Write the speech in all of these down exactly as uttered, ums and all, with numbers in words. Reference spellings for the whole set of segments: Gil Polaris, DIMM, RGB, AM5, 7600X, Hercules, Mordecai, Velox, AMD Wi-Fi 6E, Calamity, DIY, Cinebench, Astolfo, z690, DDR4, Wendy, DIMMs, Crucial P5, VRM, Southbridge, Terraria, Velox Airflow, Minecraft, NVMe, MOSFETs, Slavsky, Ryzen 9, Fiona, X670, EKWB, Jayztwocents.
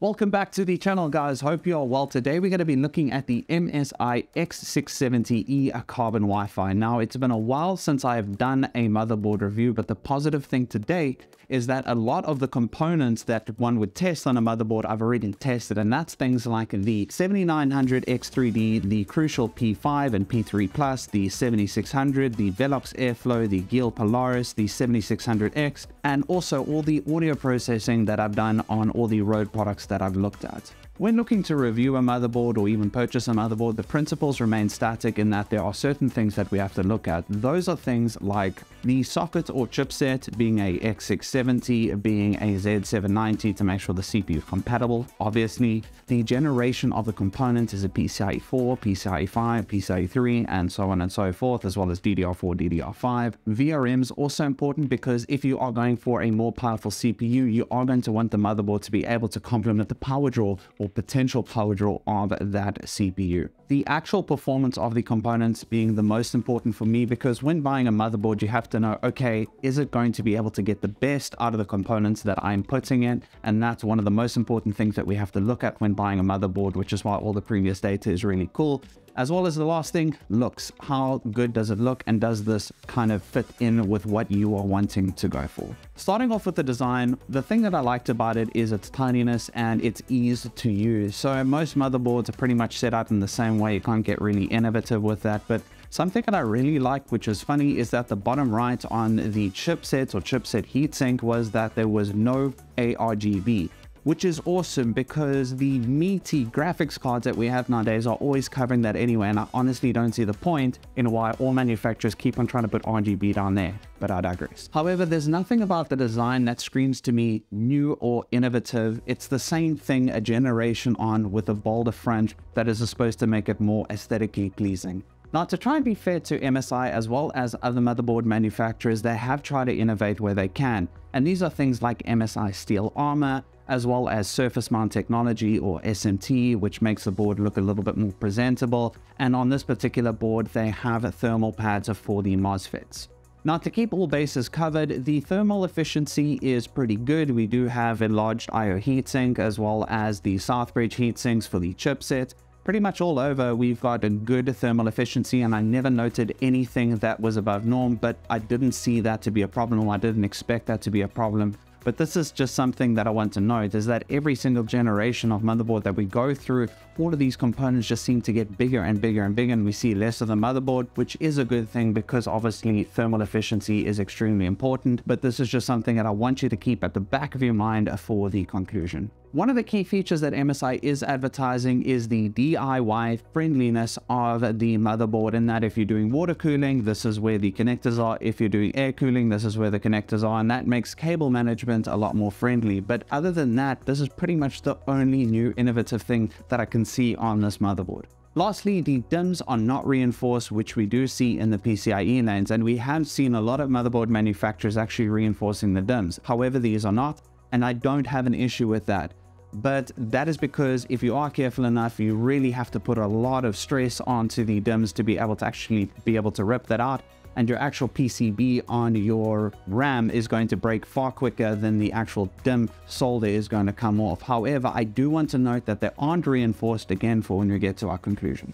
Welcome back to the channel, guys. Hope you are well. Today we're going to be looking at the M S I X six seventy E Carbon Wi-Fi. Now, it's been a while since I have done a motherboard review, but the positive thing today is that a lot of the components that one would test on a motherboard I've already tested, and that's things like the seventy-nine hundred X three D, the Crucial P five and P three plus, the seventy-six hundred, the Velox Airflow, the Gil Polaris, the seventy-six hundred X, and also all the audio processing that I've done on all the Rode products that I've looked at. When looking to review a motherboard or even purchase a motherboard, the principles remain static in that there are certain things that we have to look at. Those are things like the socket or chipset, being a X six seventy, being a Z seven ninety to make sure the C P U is compatible. Obviously, the generation of the component is a P C I E four, P C I E five, P C I E three, and so on and so forth, as well as D D R four, D D R five. V R Ms also important, because if you are going for a more powerful C P U, you are going to want the motherboard to be able to complement the power draw or potential power draw of that C P U. The actual performance of the components being the most important for me, because when buying a motherboard, you have to know, okay, is it going to be able to get the best out of the components that I'm putting in? And that's one of the most important things that we have to look at when buying a motherboard, which is why all the previous data is really cool. As well as the last thing, looks. How good does it look, and does this kind of fit in with what you are wanting to go for? Starting off with the design, the thing that I liked about it is its tininess and its ease to use. So most motherboards are pretty much set up in the same way. You can't get really innovative with that, but something that I really like, which is funny, is that the bottom right on the chipsets or chipset heatsink was that there was no A R G B. Which is awesome, because the meaty graphics cards that we have nowadays are always covering that anyway, and I honestly don't see the point in why all manufacturers keep on trying to put R G B down there, but I digress. However, there's nothing about the design that screams to me new or innovative. It's the same thing a generation on, with a bolder front that is supposed to make it more aesthetically pleasing. Now, to try and be fair to M S I as well as other motherboard manufacturers, they have tried to innovate where they can, and these are things like M S I steel armor, as well as surface mount technology or S M T, which makes the board look a little bit more presentable. And on this particular board, they have thermal pads for the MOSFETs. Now, to keep all bases covered, the thermal efficiency is pretty good. We do have enlarged I O heatsink, as well as the Southbridge heatsinks for the chipset. Pretty much all over, we've got a good thermal efficiency, and I never noted anything that was above norm, but I didn't see that to be a problem. I didn't expect that to be a problem. But this is just something that I want to note, is that every single generation of motherboard that we go through, all of these components just seem to get bigger and bigger and bigger, and we see less of the motherboard, which is a good thing, because obviously thermal efficiency is extremely important. But this is just something that I want you to keep at the back of your mind for the conclusion. One of the key features that M S I is advertising is the D I Y friendliness of the motherboard, in that if you're doing water cooling, this is where the connectors are. If you're doing air cooling, this is where the connectors are, and that makes cable management a lot more friendly. But other than that, this is pretty much the only new innovative thing that I can see on this motherboard. Lastly, the DIMMs are not reinforced, which we do see in the P C I E lanes, and we have seen a lot of motherboard manufacturers actually reinforcing the DIMMs. However, these are not, and I don't have an issue with that. But that is because if you are careful enough, you really have to put a lot of stress onto the DIMMs to be able to actually be able to rip that out, and your actual P C B on your RAM is going to break far quicker than the actual DIMM solder is going to come off. However, I do want to note that they aren't reinforced, again, for when we get to our conclusion.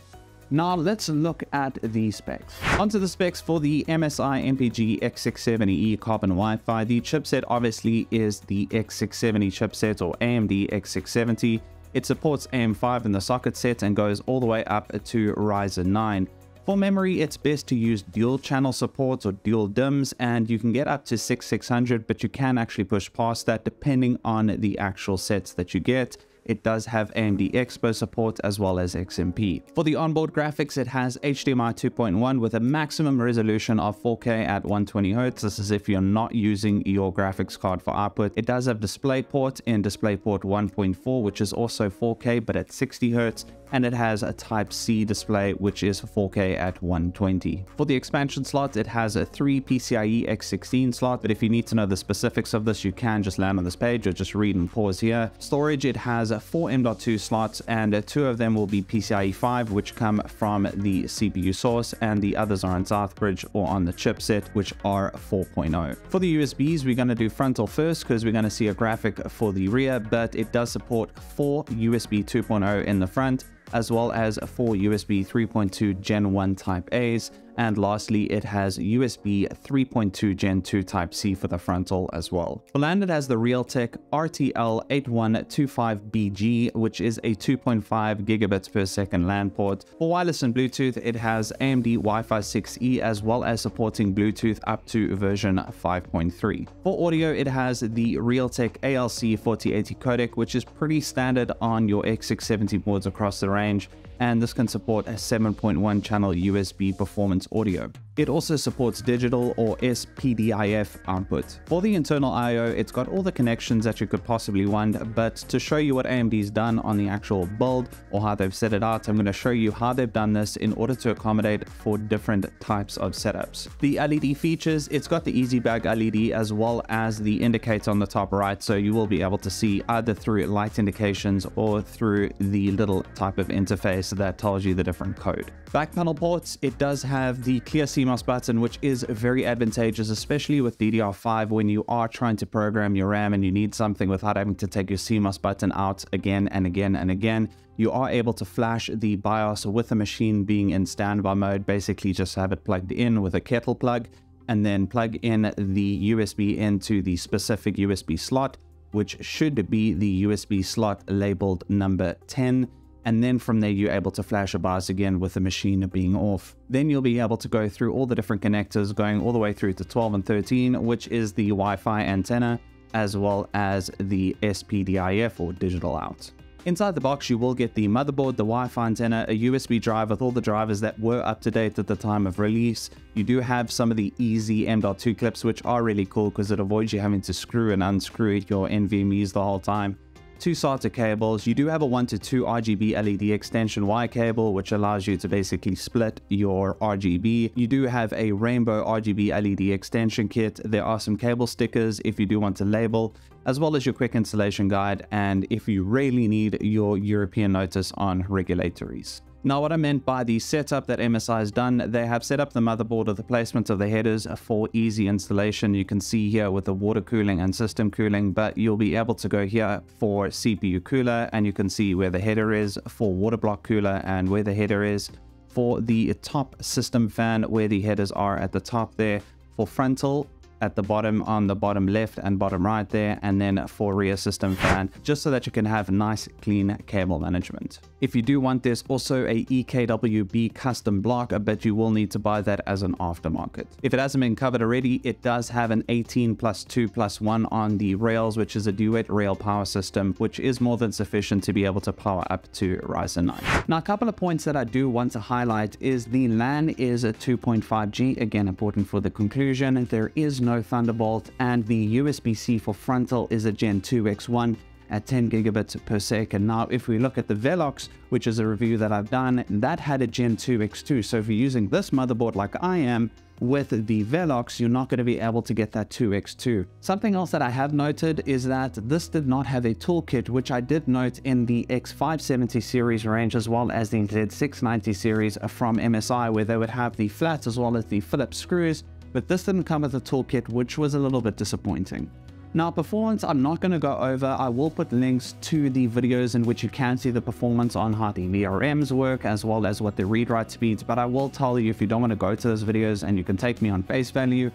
Now let's look at the specs. Onto the specs for the M S I M P G X six seventy E Carbon Wi-Fi. The chipset obviously is the X six seventy chipset, or A M D X six seventy. It supports A M five in the socket set and goes all the way up to Ryzen nine. For memory, it's best to use dual channel supports or dual DIMMs, and you can get up to sixty-six hundred, but you can actually push past that depending on the actual sets that you get. It does have A M D Expo support as well as X M P. For the onboard graphics, it has H D M I two point one with a maximum resolution of four K at one twenty hertz. This is if you're not using your graphics card for output. It does have DisplayPort in DisplayPort one point four, which is also four K but at sixty hertz. And it has a Type C display, which is four K at one twenty. For the expansion slots, it has a three P C I E X sixteen slot, but if you need to know the specifics of this, you can just land on this page or just read and pause here. Storage, it has four M dot two slots, and two of them will be P C I E five, which come from the C P U source, and the others are on Southbridge or on the chipset, which are four point oh. For the U S Bs, we're going to do frontal first because we're going to see a graphic for the rear, but it does support four U S B two point oh in the front, as well as four U S B three point two Gen one Type A's. And lastly, it has U S B three point two Gen two Type C for the frontal as well. Well, and it has the Realtek R T L eight one two five B G, which is a two point five gigabits per second LAN port. For wireless and Bluetooth, it has A M D Wi-Fi six E, as well as supporting Bluetooth up to version five point three. For audio, it has the Realtek A L C forty eighty codec, which is pretty standard on your X six seventy boards across the range. And this can support a seven point one channel U S B performance audio. It also supports digital or S P D I F output. For the internal I O, it's got all the connections that you could possibly want, but to show you what A M D's done on the actual build or how they've set it out, I'm going to show you how they've done this in order to accommodate for different types of setups. The L E D features, it's got the EasyBag L E D as well as the indicator on the top right, so you will be able to see either through light indications or through the little type of interface that tells you the different code. Back panel ports, it does have the clear C MOS button, which is very advantageous, especially with D D R five, when you are trying to program your RAM and you need something without having to take your C MOS button out again and again and again. You are able to flash the BIOS with the machine being in standby mode, basically just have it plugged in with a kettle plug, and then plug in the U S B into the specific U S B slot, which should be the U S B slot labeled number ten. And then from there, you're able to flash a BIOS again with the machine being off. Then you'll be able to go through all the different connectors, going all the way through to twelve and thirteen, which is the Wi-Fi antenna, as well as the S P D I F or digital out. Inside the box, you will get the motherboard, the Wi-Fi antenna, a U S B drive with all the drivers that were up to date at the time of release. You do have some of the easy M dot two clips, which are really cool because it avoids you having to screw and unscrew your N V M Es the whole time. Two SATA cables. You do have a one to two R G B L E D extension wire cable, which allows you to basically split your R G B. You do have a rainbow R G B L E D extension kit. There are some cable stickers if you do want to label, as well as your quick installation guide, and if you really need your European notice on regulatories. Now, what I meant by the setup that M S I has done, they have set up the motherboard with the placement of the headers for easy installation. You can see here with the water cooling and system cooling, but you'll be able to go here for C P U cooler, and you can see where the header is for water block cooler and where the header is for the top system fan, where the headers are at the top there, for frontal at the bottom on the bottom left and bottom right there, and then for rear system fan, just so that you can have nice clean cable management. If you do want, there's also a E K W B custom block, but you will need to buy that as an aftermarket. If it hasn't been covered already, it does have an eighteen plus two plus one on the rails, which is a dual rail power system, which is more than sufficient to be able to power up to Ryzen nine. Now, a couple of points that I do want to highlight is the LAN is a two point five G, again important for the conclusion. There is no Thunderbolt, and the U S B C for frontal is a Gen two X one at ten gigabits per second. Now, if we look at the Velox, which is a review that I've done, that had a Gen two X two. So if you're using this motherboard like I am with the Velox, you're not going to be able to get that two X two. Something else that I have noted is that this did not have a toolkit, which I did note in the X five seventy series range, as well as the Z six ninety series from M S I, where they would have the flat as well as the Phillips screws. But this didn't come with a toolkit, which was a little bit disappointing. Now, performance, I'm not going to go over. I will put links to the videos in which you can see the performance on how the V R Ms work, as well as what the read-write speeds, but I will tell you, if you don't want to go to those videos and you can take me on face value,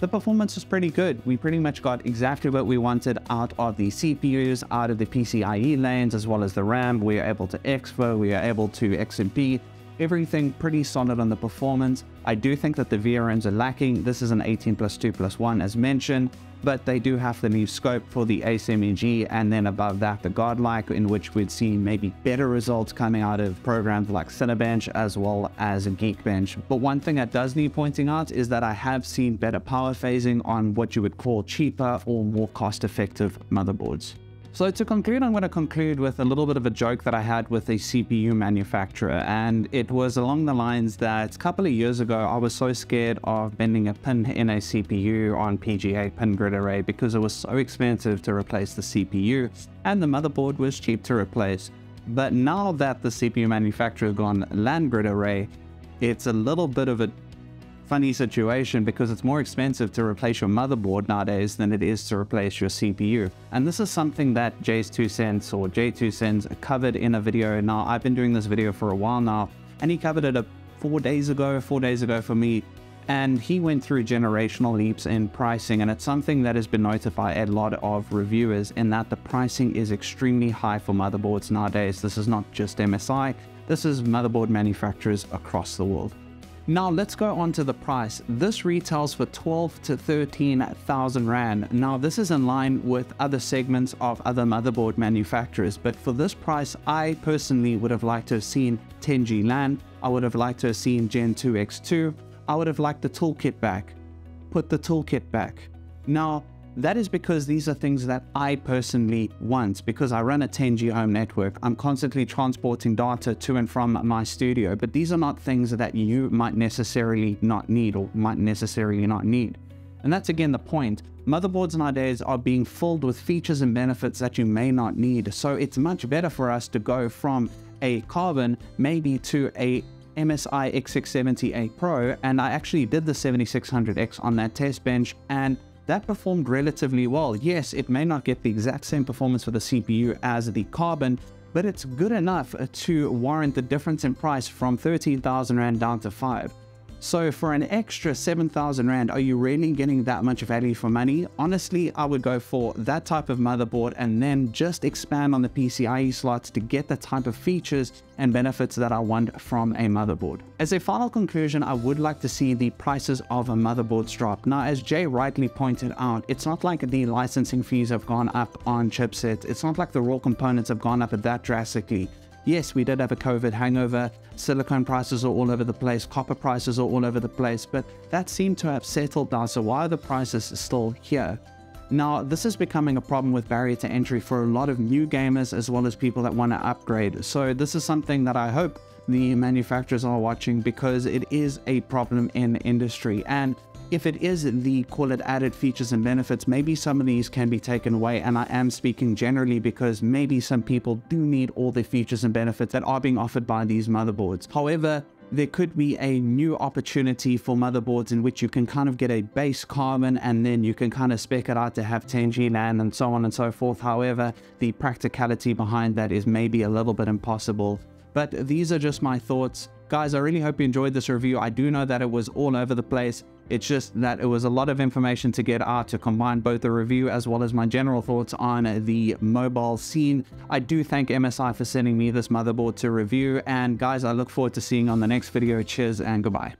the performance was pretty good. We pretty much got exactly what we wanted out of the C P Us, out of the P C I E lanes, as well as the RAM. We are able to expo, we are able to X M P. Everything pretty solid on the performance. I do think that the V R Ms are lacking. This is an eighteen plus two plus one as mentioned, but they do have to leave scope for the A S M E G, and then above that, the godlike, in which we'd see maybe better results coming out of programs like Cinebench as well as Geekbench. But one thing that does need pointing out is that I have seen better power phasing on what you would call cheaper or more cost-effective motherboards. So to conclude, I'm going to conclude with a little bit of a joke that I had with a C P U manufacturer, and it was along the lines that a couple of years ago I was so scared of bending a pin in a C P U on P G A pin grid array because it was so expensive to replace the C P U and the motherboard was cheap to replace. But now that the C P U manufacturer has gone LAN grid array, it's a little bit of a funny situation because it's more expensive to replace your motherboard nowadays than it is to replace your C P U. And this is something that Jayztwocents or Jayztwocents covered in a video. Now, I've been doing this video for a while now, and he covered it a four days ago, four days ago for me. And he went through generational leaps in pricing, and it's something that has been noted by a lot of reviewers in that the pricing is extremely high for motherboards nowadays. This is not just M S I, this is motherboard manufacturers across the world. Now let's go on to the price. This retails for twelve to thirteen thousand rand. Now this is in line with other segments of other motherboard manufacturers, but for this price, I personally would have liked to have seen ten G LAN. I would have liked to have seen Gen two X two. I would have liked the toolkit back. Put the toolkit back. Now, that is because these are things that I personally want, because I run a ten G home network. I'm constantly transporting data to and from my studio, but these are not things that you might necessarily not need or might necessarily not need. And that's again the point. Motherboards nowadays are being filled with features and benefits that you may not need. So it's much better for us to go from a Carbon maybe to a M S I X six seventy A Pro, and I actually did the seventy-six hundred X on that test bench, and that performed relatively well. Yes, it may not get the exact same performance for the C P U as the Carbon, but it's good enough to warrant the difference in price from thirteen thousand rand down to five. So for an extra seven thousand rand, are you really getting that much value for money? Honestly, I would go for that type of motherboard and then just expand on the P C I E slots to get the type of features and benefits that I want from a motherboard. As a final conclusion, I would like to see the prices of a motherboard drop. Now, as Jay rightly pointed out, it's not like the licensing fees have gone up on chipsets. It's not like the raw components have gone up that drastically. Yes, we did have a COVID hangover, silicone prices are all over the place, copper prices are all over the place, but that seemed to have settled down, so why are the prices still here? Now, this is becoming a problem with barrier to entry for a lot of new gamers as well as people that want to upgrade. So this is something that I hope the manufacturers are watching because it is a problem in the industry. And if it is the call it added features and benefits, maybe some of these can be taken away. And I am speaking generally because maybe some people do need all the features and benefits that are being offered by these motherboards. However, there could be a new opportunity for motherboards in which you can kind of get a base Carbon and then you can kind of spec it out to have ten G LAN and so on and so forth. However, the practicality behind that is maybe a little bit impossible. But these are just my thoughts. Guys, I really hope you enjoyed this review. I do know that it was all over the place. It's just that it was a lot of information to get out to combine both the review as well as my general thoughts on the mobile scene. I do thank M S I for sending me this motherboard to review. And guys, I look forward to seeing you on the next video. Cheers and goodbye.